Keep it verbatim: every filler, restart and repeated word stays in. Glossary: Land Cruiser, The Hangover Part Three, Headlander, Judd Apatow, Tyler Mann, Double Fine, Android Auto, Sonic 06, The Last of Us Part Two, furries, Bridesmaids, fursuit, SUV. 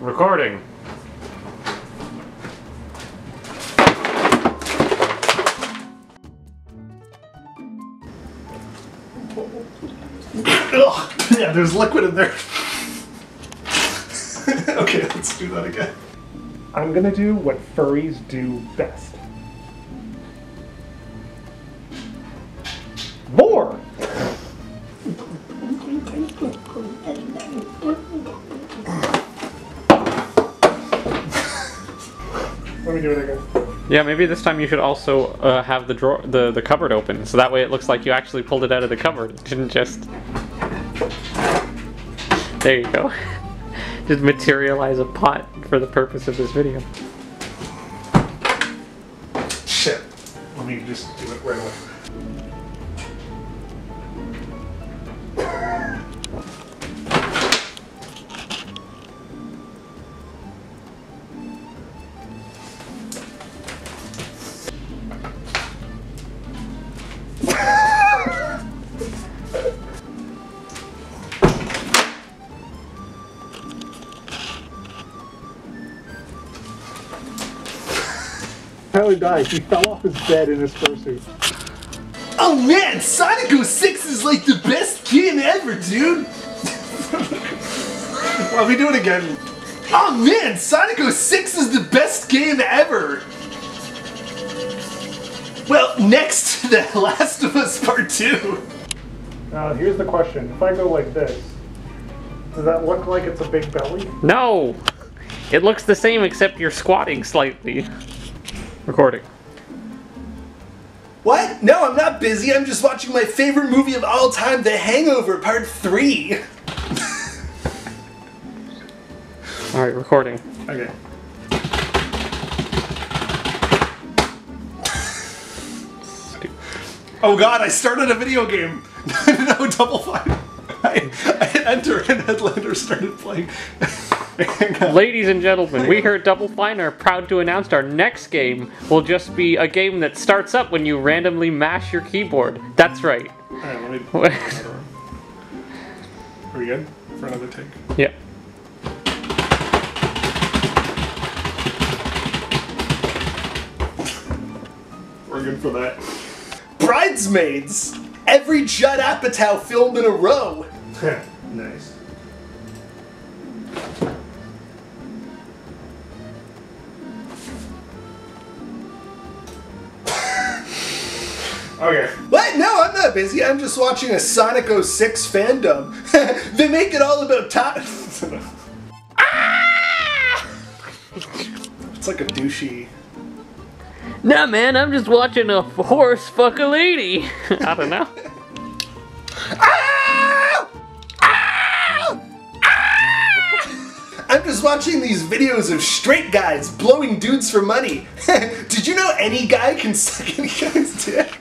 Recording. Yeah, there's liquid in there. Okay, let's do that again. I'm gonna do what furries do best. More! Let me do it again. Yeah, maybe this time you should also uh, have the drawer, the, the cupboard open, so that way it looks like you actually pulled it out of the cupboard. It didn't just... There you go. Just materialize a pot for the purpose of this video. Shit. Let me just do it right away. Tyler died. He fell off his bed in his fursuit. Oh man, Sonic oh six is like the best game ever, dude! Well, we do it again. Oh man, Sonic oh six is the best game ever! Well, next to The Last of Us Part Two. Now, here's the question. If I go like this, does that look like it's a big belly? No! It looks the same except you're squatting slightly. Recording. What? No, I'm not busy. I'm just watching my favorite movie of all time, The Hangover Part Three. All right, recording. Okay. Oh God! I started a video game. No, Double Fine. I, I entered and Headlander started playing. Ladies and gentlemen, we here at Double Fine are proud to announce our next game will just be a game that starts up when you randomly mash your keyboard. That's right. Alright, let me... Are we good? For another take? Yeah. We're good for that. Bridesmaids! Every Judd Apatow film in a row! Nice. Okay. What? No, I'm not busy. I'm just watching a Sonic oh six fandom. They make it all about time. Ah! It's like a douchey. Nah, man, I'm just watching a horse fuck a lady. I don't know. Ah! Ah! Ah! I'm just watching these videos of straight guys blowing dudes for money. Did you know any guy can suck any guy's dick?